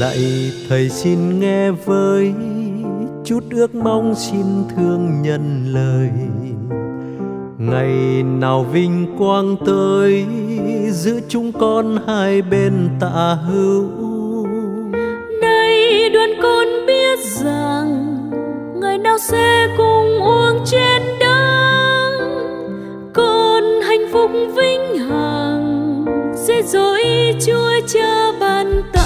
lạy Thầy xin nghe với chút ước mong, xin thương nhân lời. Ngày nào vinh quang tới, giữ chúng con hai bên tạ hữu. Nay đoàn con biết rằng ngày nào sẽ cùng uống chén đắng, con hạnh phúc vĩnh hằng sẽ do ý Chúa Cha ban tặng.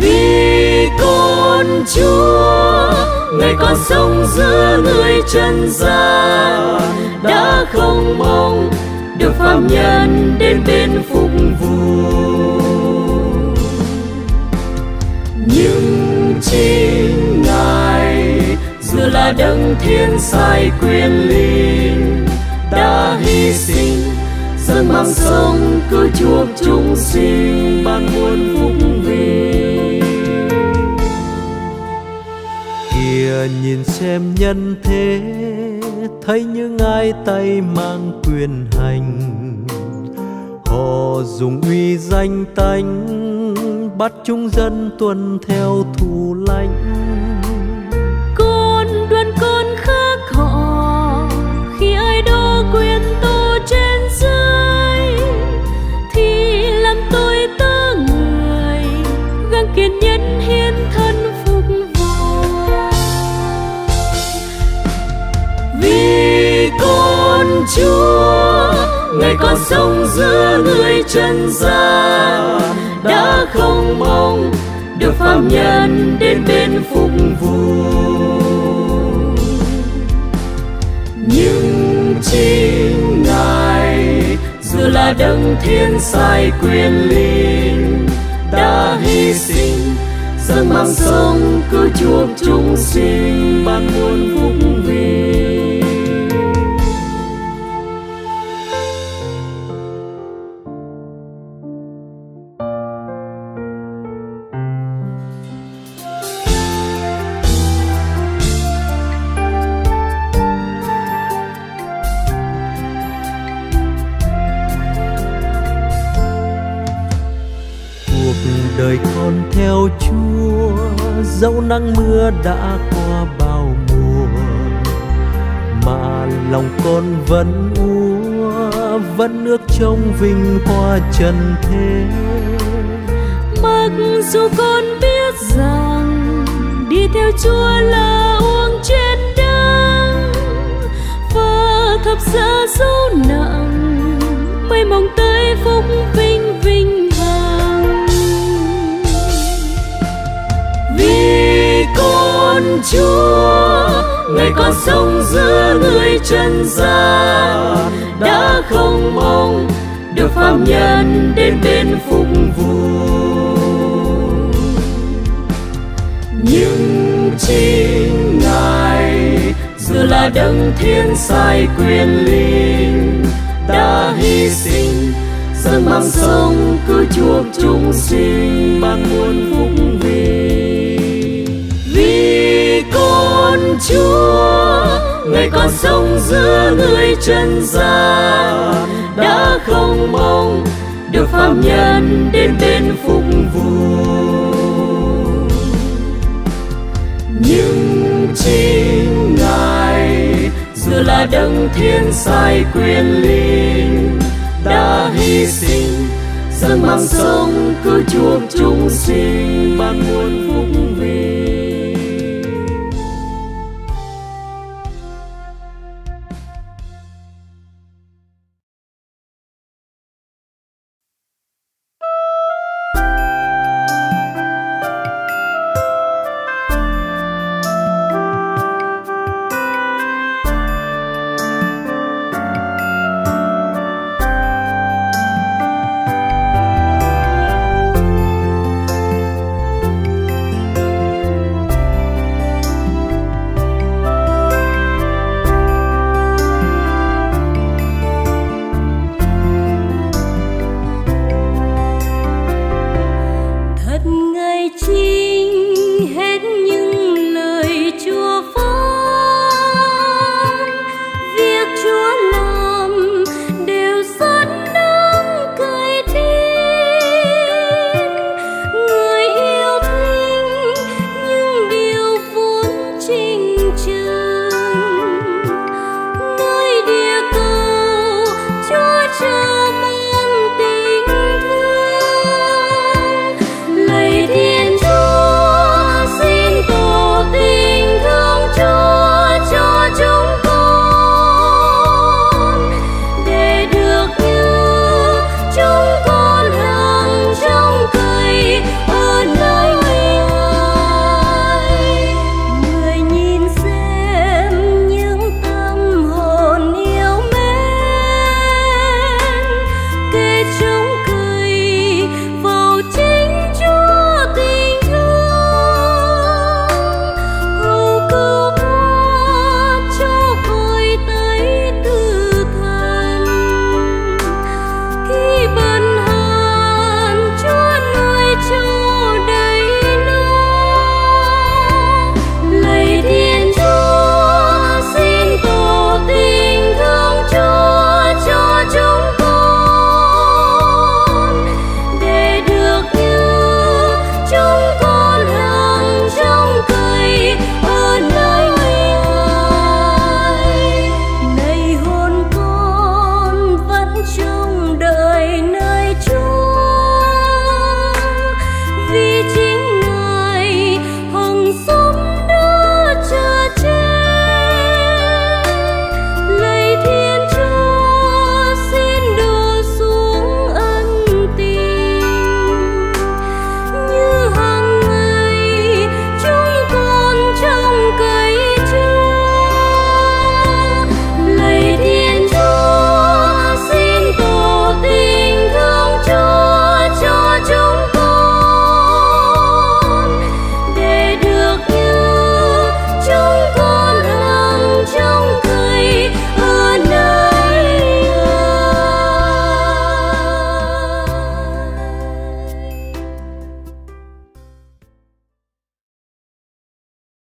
Vì con Chúa ngày con sống giữa người trần gian, đã không mong được phàm nhân đến bên phục vụ, nhưng chính Ngài dù là đấng thiên sai quyền linh đã hy sinh dâng mạng sống cứu chuộc chúng sinh, ban muôn phúc vinh. Kìa nhìn xem nhân thế, thấy những ai tay mang quyền hành, họ dùng uy danh tánh bắt chúng dân tuân theo thù lạnh. Con đoàn con khác họ, khi ai đó quyền tô trên dưới thì làm tôi tớ người, gắng kiên nhẫn hiến thân phục vụ. Vì con Chúa ngày con sống giữa người trần gian, đã không mong được phàm nhân đến bên phục vụ, nhưng chính Ngài dù là đấng thiên sai quyền linh đã hy sinh dâng mạng sống cứu chuộc chúng sinh, ban muôn phúc vinh. Đời con theo Chúa, dẫu nắng mưa đã qua bao mùa, mà lòng con vẫn úa, vẫn ước trong vinh hoa trần thế. Mặc dù con biết rằng đi theo Chúa là uống chén đắng, và thập giá sâu nặng mới mong tới phúc vinh vinh. Con Chúa ngày con sống giữa người trần gian, đã không mong được phàm nhân đến bên phục vụ, nhưng chính Ngài dù là đấng thiên sai quyền linh đã hy sinh dâng mạng sống cứu chuộc chúng sinh, ban muôn phúc vinh. Vì con Chúa ngày con sống giữa người trần gian, đã không mong được phàm nhân đến bên phục vụ, nhưng chính Ngài dù là đấng thiên sai quyền linh đã hy sinh dâng mạng sống cứu chuộc chúng sinh, ban muôn phúc vinh.